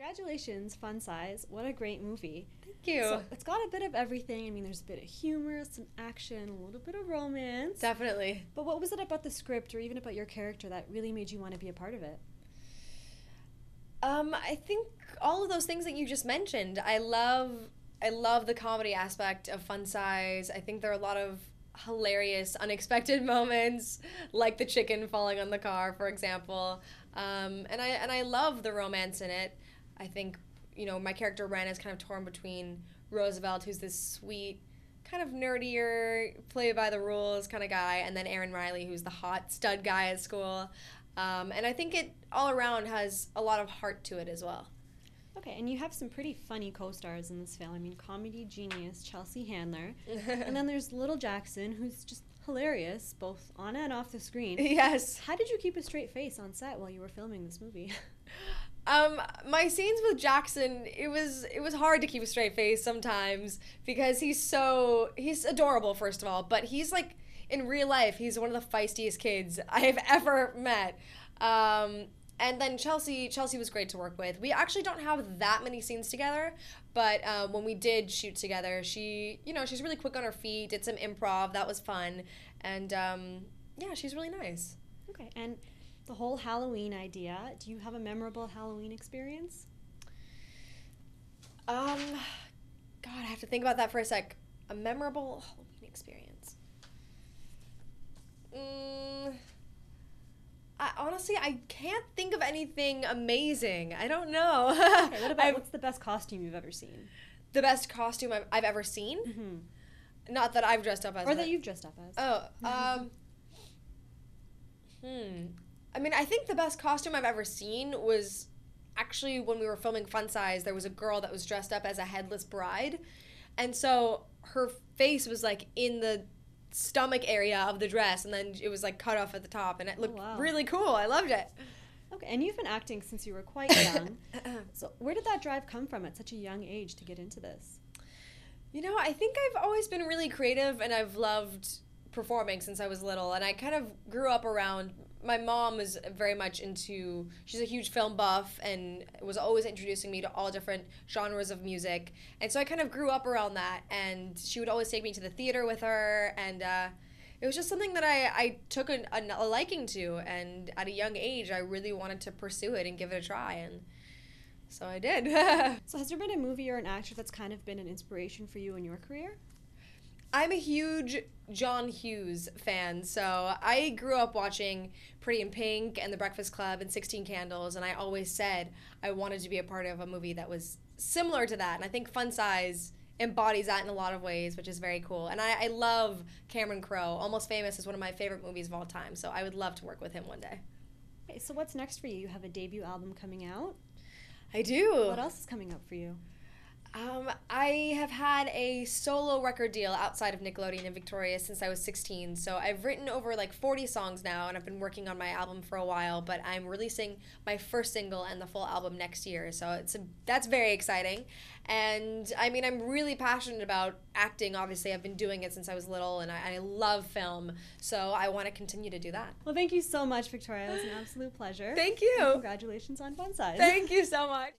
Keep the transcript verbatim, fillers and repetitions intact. Congratulations, Fun Size. What a great movie. Thank you. So it's got a bit of everything. I mean, there's a bit of humor, some action, a little bit of romance. Definitely. But what was it about the script or even about your character that really made you want to be a part of it? Um, I think all of those things that you just mentioned. I love I love the comedy aspect of Fun Size. I think there are a lot of hilarious, unexpected moments, like the chicken falling on the car, for example. Um, and I and I love the romance in it. I think, you know, my character Ren is kind of torn between Roosevelt, who's this sweet, kind of nerdier, play-by-the-rules kind of guy, and then Aaron Riley, who's the hot stud guy at school. Um, and I think it, all around, has a lot of heart to it as well. Okay, and you have some pretty funny co-stars in this film. I mean, comedy genius Chelsea Handler. And then there's Little Jackson, who's just hilarious, both on and off the screen. Yes. How did you keep a straight face on set while you were filming this movie? Um, my scenes with Jackson, it was it was hard to keep a straight face sometimes because he's so he's adorable, first of all, but he's like, in real life, he's one of the feistiest kids I have ever met. Um, and then Chelsea Chelsea was great to work with. We actually don't have that many scenes together, but uh, when we did shoot together, she you know she's really quick on her feet, did some improv, that was fun, and um, yeah, she's really nice. Okay, and the whole Halloween idea. Do you have a memorable Halloween experience? Um, God, I have to think about that for a sec. A memorable Halloween experience. Mm, I, honestly, I can't think of anything amazing. I don't know. Okay, what about, I've, what's the best costume you've ever seen? The best costume I've, I've ever seen? Mm-hmm. Not that I've dressed up as. Or that you've dressed up as. Oh, um, hmm. I mean, I think the best costume I've ever seen was actually when we were filming Fun Size. There was a girl that was dressed up as a headless bride. And so her face was like in the stomach area of the dress, and then it was like cut off at the top, and it looked oh, wow. really cool. I loved it. Okay, and you've been acting since you were quite young. So where did that drive come from at such a young age to get into this? You know, I think I've always been really creative, and I've loved performing since I was little, and I kind of grew up around. My mom is very much into, she's a huge film buff and was always introducing me to all different genres of music. And so I kind of grew up around that, and she would always take me to the theater with her, and uh, it was just something that I, I took a, a liking to, and at a young age I really wanted to pursue it and give it a try, and so I did. So has there been a movie or an actor that's kind of been an inspiration for you in your career? I'm a huge John Hughes fan, so I grew up watching Pretty in Pink and The Breakfast Club and Sixteen Candles, and I always said I wanted to be a part of a movie that was similar to that, and I think Fun Size embodies that in a lot of ways, which is very cool. And I, I love Cameron Crowe. Almost Famous is one of my favorite movies of all time, so I would love to work with him one day. Okay, so what's next for you? You have a debut album coming out? I do. What else is coming up for you? Um, I have had a solo record deal outside of Nickelodeon and Victoria since I was sixteen, so I've written over like forty songs now, and I've been working on my album for a while, but I'm releasing my first single and the full album next year, so it's a, that's very exciting. And I mean, I'm really passionate about acting. Obviously, I've been doing it since I was little, and I, I love film, so I want to continue to do that. Well, thank you so much, Victoria. It was an absolute pleasure. Thank you. And congratulations on Fun Size. Thank you so much.